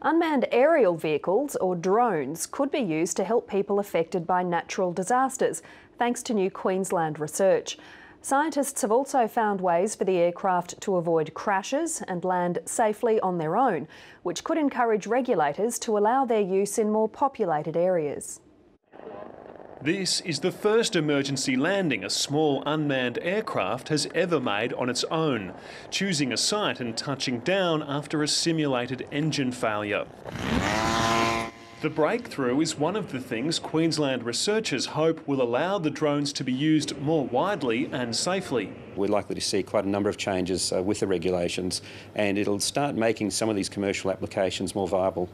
Unmanned aerial vehicles, or drones, could be used to help people affected by natural disasters, thanks to new Queensland research. Scientists have also found ways for the aircraft to avoid crashes and land safely on their own, which could encourage regulators to allow their use in more populated areas. This is the first emergency landing a small unmanned aircraft has ever made on its own, choosing a site and touching down after a simulated engine failure. The breakthrough is one of the things Queensland researchers hope will allow the drones to be used more widely and safely. We're likely to see quite a number of changes with the regulations, and it'll start making some of these commercial applications more viable.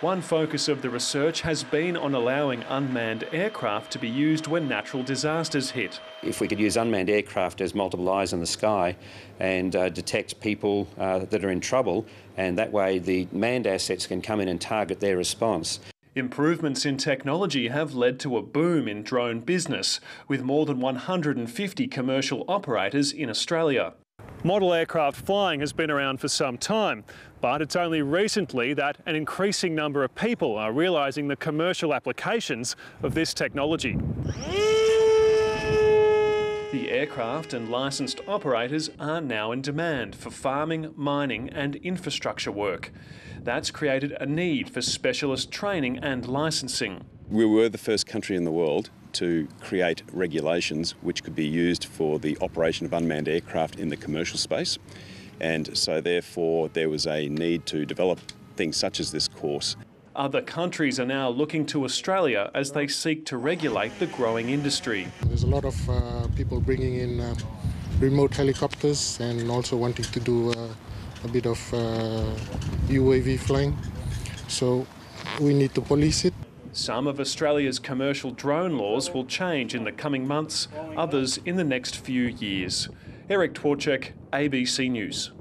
One focus of the research has been on allowing unmanned aircraft to be used when natural disasters hit. If we could use unmanned aircraft as multiple eyes in the sky and detect people that are in trouble, and that way the manned assets can come in and target their response. Improvements in technology have led to a boom in drone business, with more than 150 commercial operators in Australia. Model aircraft flying has been around for some time, but it's only recently that an increasing number of people are realising the commercial applications of this technology. The aircraft and licensed operators are now in demand for farming, mining and infrastructure work. That's created a need for specialist training and licensing. We were the first country in the world to create regulations which could be used for the operation of unmanned aircraft in the commercial space, and so therefore there was a need to develop things such as this course. Other countries are now looking to Australia as they seek to regulate the growing industry. There's a lot of people bringing in remote helicopters and also wanting to do a bit of UAV flying, so we need to police it. Some of Australia's commercial drone laws will change in the coming months, others in the next few years. Eric Tworczyk, ABC News.